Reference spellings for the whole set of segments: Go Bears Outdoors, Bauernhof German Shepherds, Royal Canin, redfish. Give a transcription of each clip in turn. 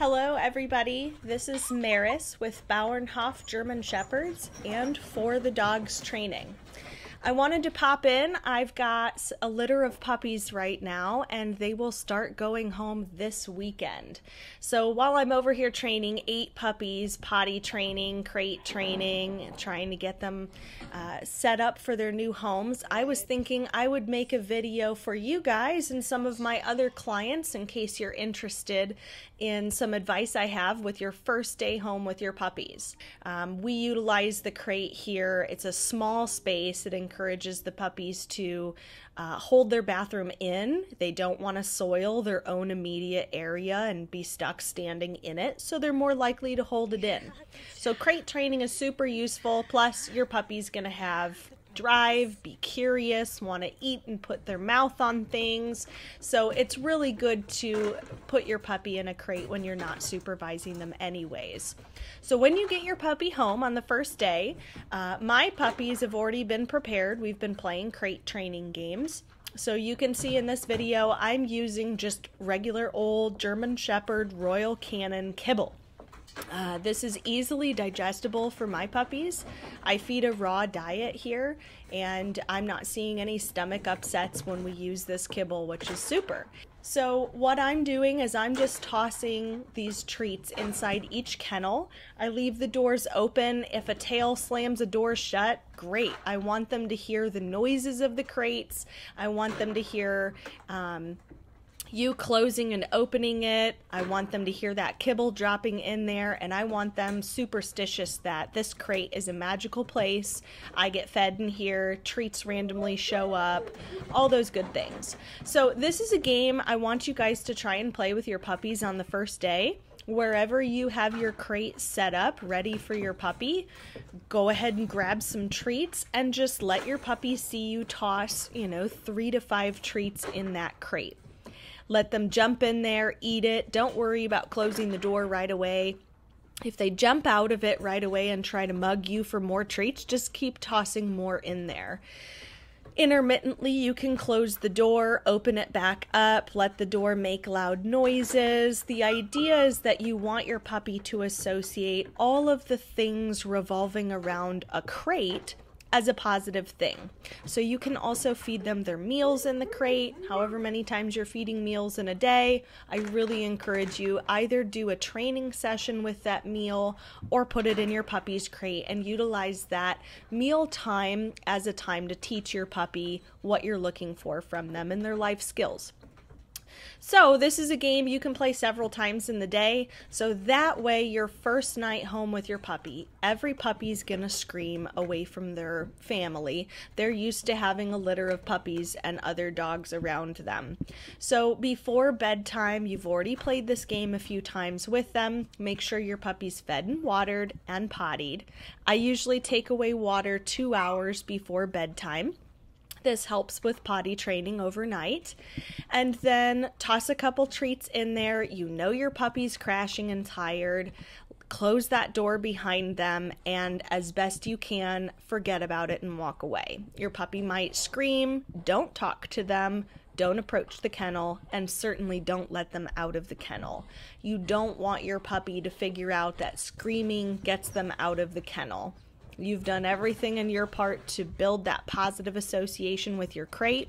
Hello everybody, this is Maris with Bauernhof German Shepherds and For the Dogs Training. I wanted to pop in. I've got a litter of puppies right now and they will start going home this weekend. So while I'm over here training 8 puppies, potty training, crate training, trying to get them set up for their new homes, I was thinking I would make a video for you guys and some of my other clients in case you're interested in some advice I have with your first day home with your puppies. We utilize the crate here. It's a small space. It encourages the puppies to hold their bathroom in. They don't want to soil their own immediate area and be stuck standing in it, so they're more likely to hold it in. So crate training is super useful, plus your puppy's going to have drive, be curious, want to eat and put their mouth on things. So it's really good to put your puppy in a crate when you're not supervising them anyways. So when you get your puppy home on the first day, my puppies have already been prepared. We've been playing crate training games. So you can see in this video, I'm using just regular old German Shepherd Royal Canin kibble. This is easily digestible for my puppies. I feed a raw diet here, and I'm not seeing any stomach upsets when we use this kibble, which is super. So what I'm doing is I'm just tossing these treats inside each kennel. I leave the doors open. If a tail slams a door shut, great. I want them to hear the noises of the crates. I want them to hear you closing and opening it. I want them to hear that kibble dropping in there, and I want them superstitious that this crate is a magical place. I get fed in here, treats randomly show up, all those good things. So this is a game I want you guys to try and play with your puppies on the first day. Wherever you have your crate set up ready for your puppy, go ahead and grab some treats and just let your puppy see you toss, 3 to 5 treats in that crate. Let them jump in there, eat it. Don't worry about closing the door right away. If they jump out of it right away and try to mug you for more treats, just keep tossing more in there. Intermittently, you can close the door, open it back up, let the door make loud noises. The idea is that you want your puppy to associate all of the things revolving around a crate as a positive thing. So you can also feed them their meals in the crate, however many times you're feeding meals in a day. I really encourage you either do a training session with that meal or put it in your puppy's crate and utilize that meal time as a time to teach your puppy what you're looking for from them and their life skills. So this is a game you can play several times in the day, so that way your first night home with your puppy, every puppy's gonna scream away from their family. They're used to having a litter of puppies and other dogs around them. So before bedtime, you've already played this game a few times with them. Make sure your puppy's fed and watered and pottied. I usually take away water 2 hours before bedtime. This helps with potty training overnight. And then toss a couple treats in there. Your puppy's crashing and tired. Close that door behind them and as best you can, forget about it and walk away. Your puppy might scream. Don't talk to them. Don't approach the kennel, and certainly don't let them out of the kennel. You don't want your puppy to figure out that screaming gets them out of the kennel. You've done everything in your part to build that positive association with your crate.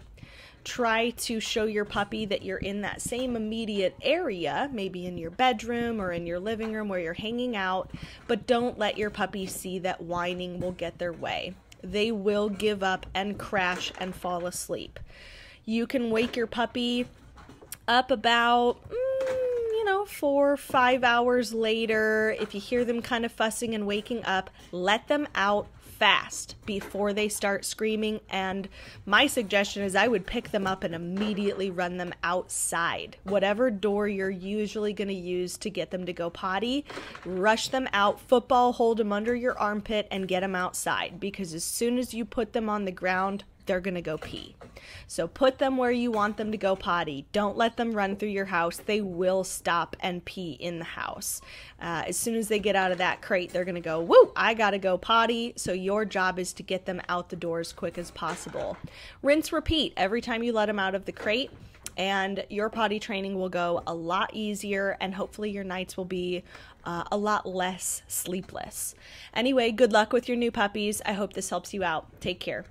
Try to show your puppy that you're in that same immediate area, maybe in your bedroom or in your living room where you're hanging out, but don't let your puppy see that whining will get their way. They will give up and crash and fall asleep. You can wake your puppy up about 4 or 5 hours later. If you hear them kind of fussing and waking up, let them out fast before they start screaming. And my suggestion is I would pick them up and immediately run them outside. Whatever door you're usually going to use to get them to go potty, rush them out, football, hold them under your armpit and get them outside, because as soon as you put them on the ground, they're going to go pee. So put them where you want them to go potty. Don't let them run through your house. They will stop and pee in the house. As soon as they get out of that crate, they're going to go, woo, I got to go potty. So your job is to get them out the door as quick as possible. Rinse, repeat. Every time you let them out of the crate, and your potty training will go a lot easier, and hopefully your nights will be a lot less sleepless. Anyway, good luck with your new puppies. I hope this helps you out. Take care.